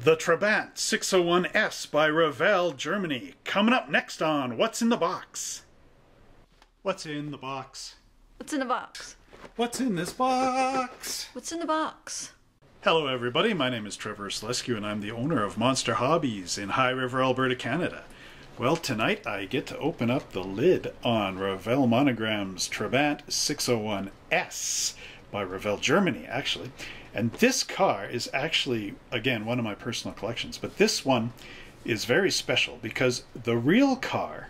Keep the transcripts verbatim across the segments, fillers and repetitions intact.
The Trabant six oh one S by Revell, Germany. Coming up next on What's in the Box. What's in the box? What's in the box? What's in this box? What's in the box? Hello everybody, my name is Trevor Ursulescu and I'm the owner of Monster Hobbies in High River, Alberta, Canada. Well, tonight I get to open up the lid on Revell Monogram's Trabant six oh one S by Revell, Germany, actually. And this car is actually, again, one of my personal collections, but this one is very special because the real car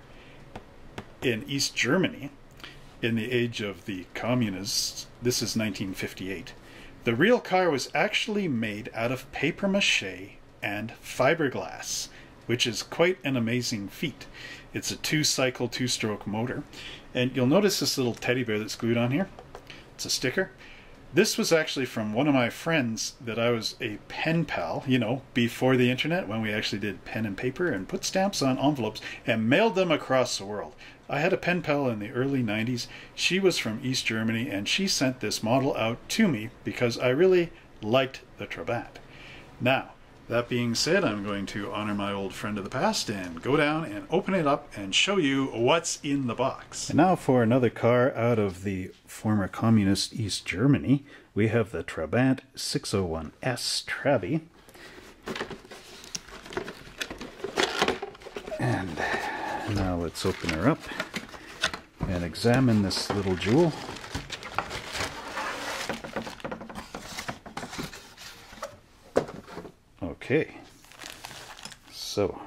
in East Germany, in the age of the communists, this is nineteen fifty-eight, the real car was actually made out of paper mache and fiberglass, which is quite an amazing feat. It's a two-cycle, two-stroke motor. And you'll notice this little teddy bear that's glued on here. It's a sticker. This was actually from one of my friends that I was a pen pal, you know, before the internet, when we actually did pen and paper and put stamps on envelopes and mailed them across the world. I had a pen pal in the early nineties. She was from East Germany and she sent this model out to me because I really liked the Trabant. Now, that being said, I'm going to honor my old friend of the past and go down and open it up and show you what's in the box. And now for another car out of the former communist East Germany, we have the Trabant six oh one S Trabi. And now let's open her up and examine this little jewel. Okay, so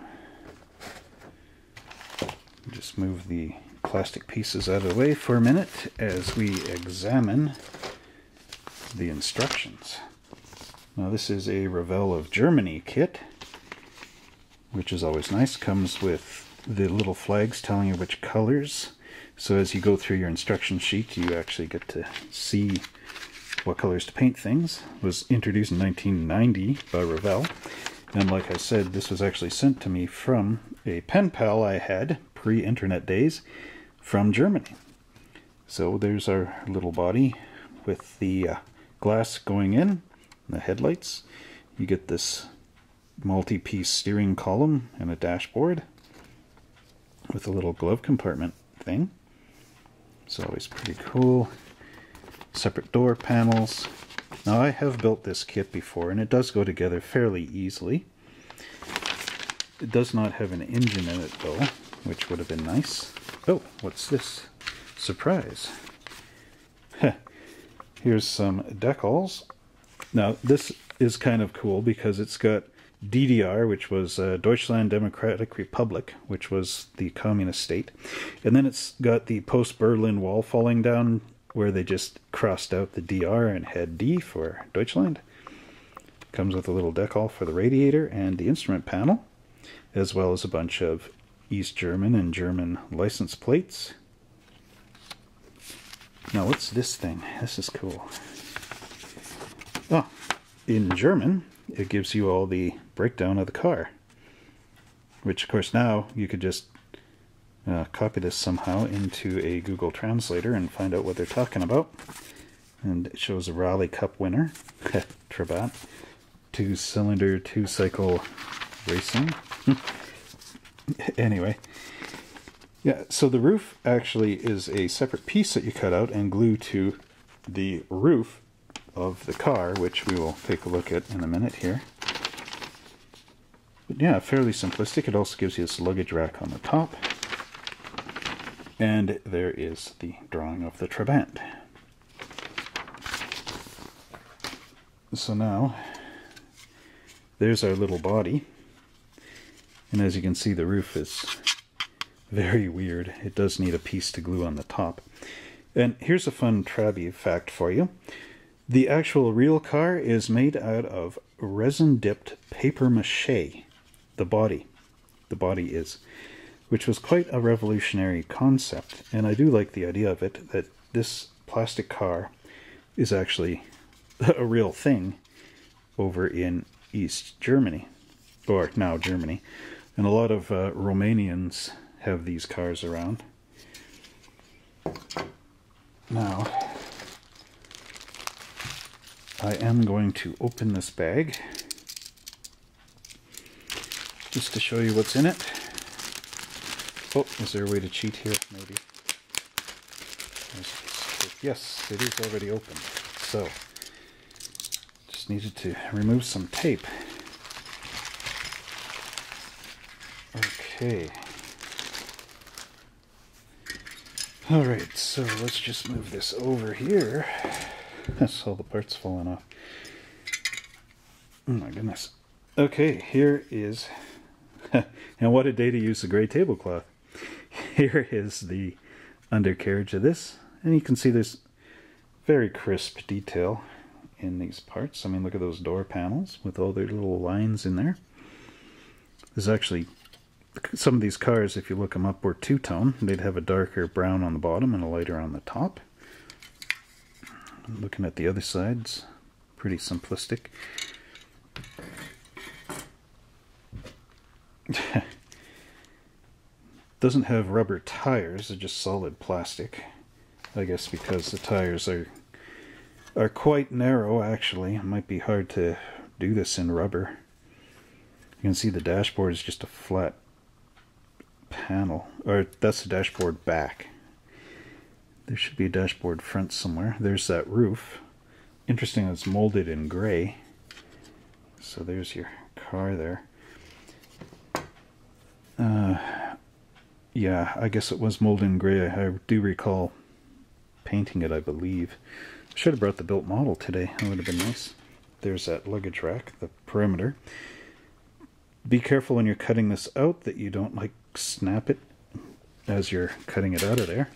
just move the plastic pieces out of the way for a minute as we examine the instructions. Now this is a Revell of Germany kit, which is always nice. Comes with the little flags telling you which colors. So as you go through your instruction sheet, you actually get to see what colors to paint things. Was introduced in nineteen ninety by Revell, and like I said, this was actually sent to me from a pen pal I had pre-internet days from Germany. So there's our little body with the uh, glass going in and the headlights. You get this multi-piece steering column and a dashboard with a little glove compartment thing. It's always pretty cool. Separate door panels. Now I have built this kit before and it does go together fairly easily. It does not have an engine in it though, which would have been nice. Oh, what's this? Surprise! Here's some decals. Now this is kind of cool because it's got D D R, which was uh, Deutschland Democratic Republic, which was the communist state. And then it's got the post-Berlin Wall falling down, where they just crossed out the D R and had D for Deutschland. Comes with a little decal for the radiator and the instrument panel, as well as a bunch of East German and German license plates. Now what's this thing? This is cool. Oh, in German, it gives you all the breakdown of the car, which of course now you could just Uh, copy this somehow into a Google Translator and find out what they're talking about. And it shows a Raleigh Cup winner, Trabant, two-cylinder, two-cycle racing. Anyway, yeah, so the roof actually is a separate piece that you cut out and glue to the roof of the car, which we will take a look at in a minute here. But yeah, fairly simplistic. It also gives you this luggage rack on the top. And there is the drawing of the Trabant. So now, there's our little body. And as you can see, the roof is very weird. It does need a piece to glue on the top. And here's a fun Trabi fact for you. The actual real car is made out of resin-dipped paper mache. The body. The body is. Which was quite a revolutionary concept, and I do like the idea of it, that this plastic car is actually a real thing over in East Germany, or now Germany, and a lot of uh, Romanians have these cars around. Now, I am going to open this bag just to show you what's in it. Oh, is there a way to cheat here? Maybe. Yes, it is already open. So, just needed to remove some tape. Okay. Alright, so let's just move this over here. That's all the parts falling off. Oh my goodness. Okay, here is... and what a day to use the gray tablecloth. Here is the undercarriage of this. And you can see there's very crisp detail in these parts. I mean, look at those door panels with all their little lines in there. There's actually... some of these cars, if you look them up, were two-tone. They'd have a darker brown on the bottom and a lighter on the top. Looking at the other sides, pretty simplistic. Doesn't have rubber tires, they're just solid plastic. I guess because the tires are are quite narrow, actually. It might be hard to do this in rubber. You can see the dashboard is just a flat panel, or that's the dashboard back. There should be a dashboard front somewhere. There's that roof. Interesting, it's molded in gray. So there's your car there. Uh, yeah, I guess it was molded in gray. I, I do recall painting it, I believe. I should have brought the built model today. That would have been nice. There's that luggage rack, the perimeter. Be careful when you're cutting this out that you don't like snap it as you're cutting it out of there.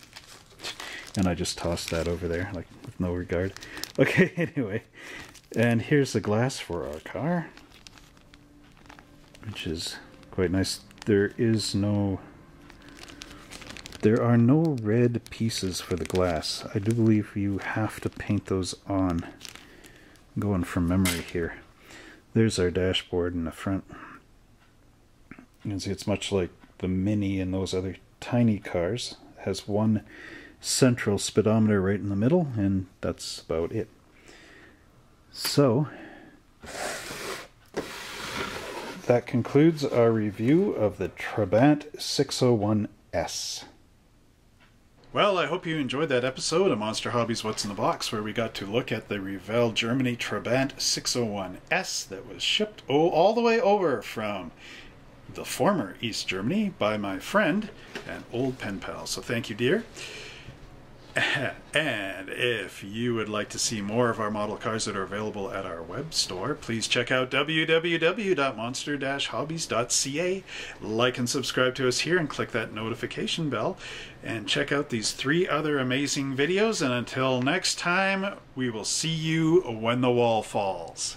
And I just tossed that over there, like with no regard. Okay, anyway. And here's the glass for our car, which is quite nice. There is no... there are no red pieces for the glass. I do believe you have to paint those on. I'm going from memory here. There's our dashboard in the front. You can see it's much like the Mini and those other tiny cars. It has one central speedometer right in the middle, and that's about it. So, that concludes our review of the Trabant six oh one S. Well, I hope you enjoyed that episode of Monster Hobbies What's in the Box, where we got to look at the Revell Germany Trabant six oh one S that was shipped oh, all the way over from the former East Germany by my friend and old pen pal. So thank you, dear. And if you would like to see more of our model cars that are available at our web store, please check out w w w dot monster dash hobbies dot c a. Like and subscribe to us here and click that notification bell. And check out these three other amazing videos. And until next time, we will see you when the wall falls.